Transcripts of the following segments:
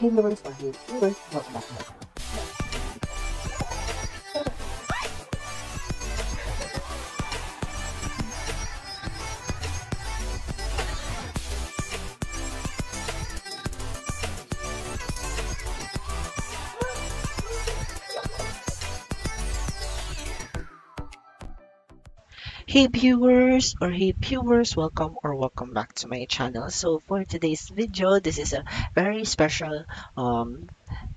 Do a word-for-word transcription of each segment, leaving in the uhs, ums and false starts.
Ignorance or hate, we will walk back home. Hey viewers or hey viewers, welcome or welcome back to my channel. So for today's video, this is a very special um,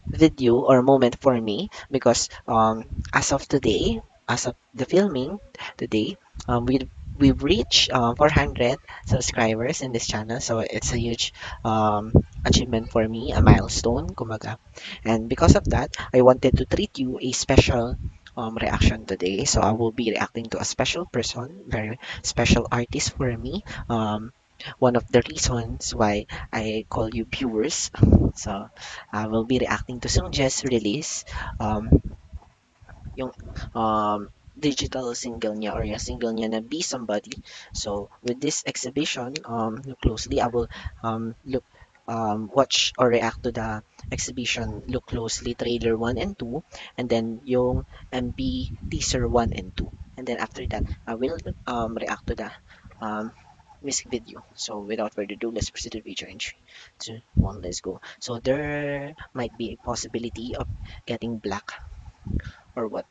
video or moment for me because um, as of today, as of the filming today, um, we, we've reached uh, four hundred subscribers in this channel. So it's a huge um, achievement for me, a milestone, kumaga. And because of that, I wanted to treat you a special Um, reaction today. So I will be reacting to a special person, very special artist for me. Um, one of the reasons why I call you viewers. So I will be reacting to Seungjae's release, um, yung um, digital single niya or yung single niya na Be Somebody. So with this exhibition, um, look closely. I will um, look Um, watch or react to the exhibition, look closely, trailer one and two, and then yung M B teaser one and two, and then after that I will um, react to the um, music video. So without further ado, let's proceed to video in three, two, one, let's go. So there might be a possibility of getting black or what,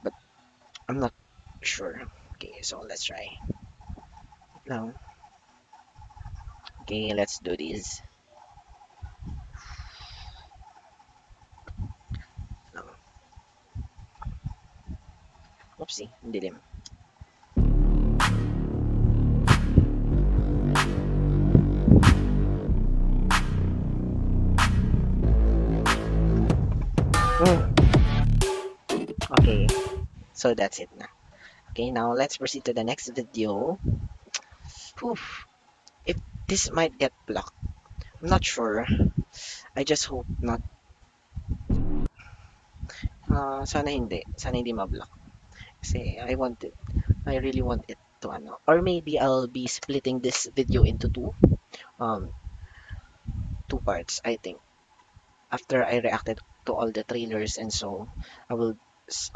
but I'm not sure. Okay, so let's try now. Okay, let's do this. Oopsie, dilim. Mm. Okay, so that's it na. Okay, now let's proceed to the next video. Oof. If this might get blocked, I'm not sure. I just hope not. Uh, sana hindi. Sana hindi ma-block. Kasi I want it. I really want it to ano. Or maybe I'll be splitting this video into two. Um, two parts, I think. After I reacted to all the trailers and so, I will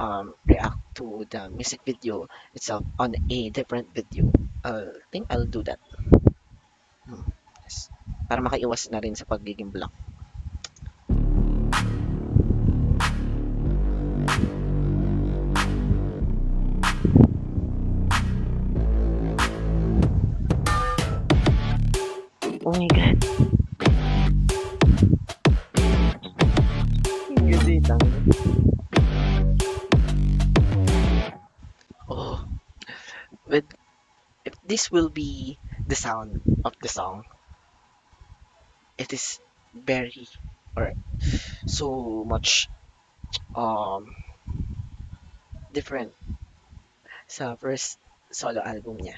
um, react to the music video itself on a different video. I think I'll do that. Hmm. Yes. Para makaiwas na rin sa pagiging block. Oh my God. Oh, but if this will be the sound of the song, it is very or so much um different sa first solo album niya.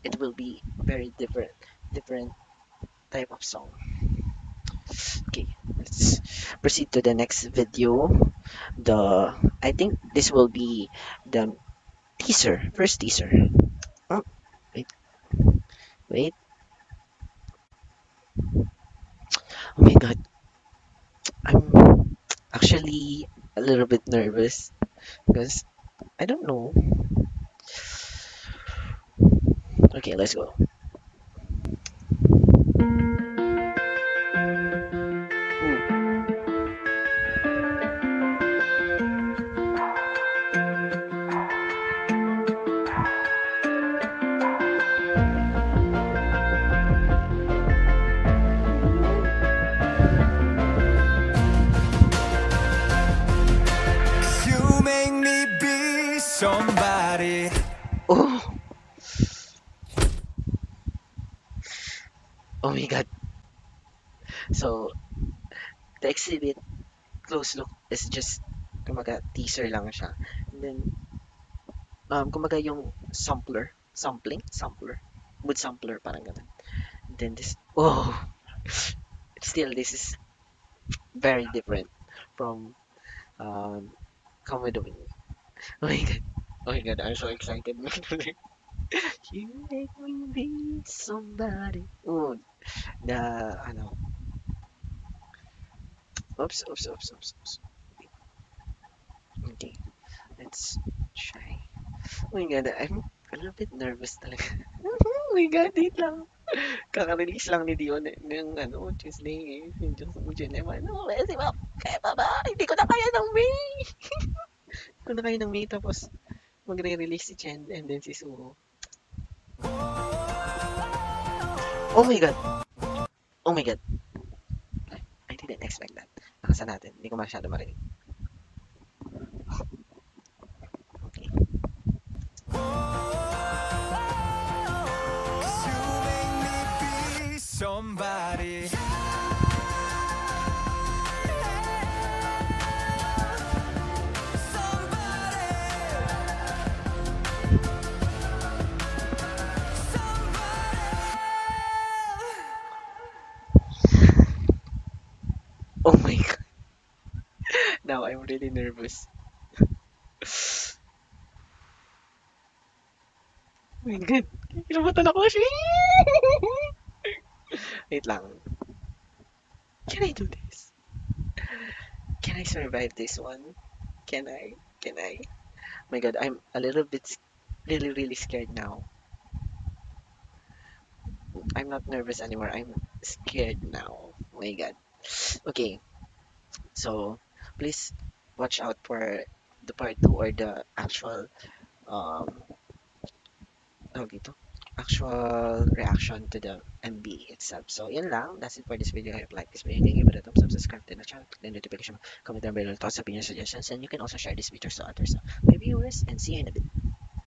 It will be very different different type of song. Okay, let's proceed to the next video. The I think this will be the teaser, first teaser. Oh, wait, wait. Oh my God, I'm actually a little bit nervous because I don't know. Okay, let's go. Somebody. Oh. Oh my God. So the exhibit close look is just kumaga teaser lang siya. And then um kumaga yung sampler, sampling, sampler, mood sampler parang ganun. And then this, oh. Still this is very different from um Come With The Wind. Oh my God. Oh my God, I'm so excited. You make me be somebody. Oh, na ano. Oops, oops, oops, oops, oops. Okay. Let's try. Oh my god, I'm a little bit nervous talaga. Oh my god, wait lang. Kaka-release lang ni Dion ng ano, Tuesday eh. Diyos mo dyan naman. Oh, kasi ba, kaya ba ba? Hindi ko na kaya ng May. Hindi ko na kaya ng May. Tapos, magre-release si Chen and then si Suho. Oh my god! Oh my god! I didn't expect that. Nakasa natin. Hindi ko masyado marinig. Okay. Somebody. Oh my god. Now I'm really nervous. Oh my god. Kilabutan ako siya. Wait lang. Can I do this? Can I survive this one? Can I? Can I? Oh my god, I'm a little bit really really scared now. I'm not nervous anymore. I'm scared now. Oh my god. Okay, so please watch out for the part two or the actual um okay to actual reaction to the M B itself. So yun lang, that's it for this video. If you like this video, give it a thumbs up, subscribe to the channel, click the notification, comment down below thoughts, opinions, suggestions, and you can also share this video to others, my viewers, and see you in a bit.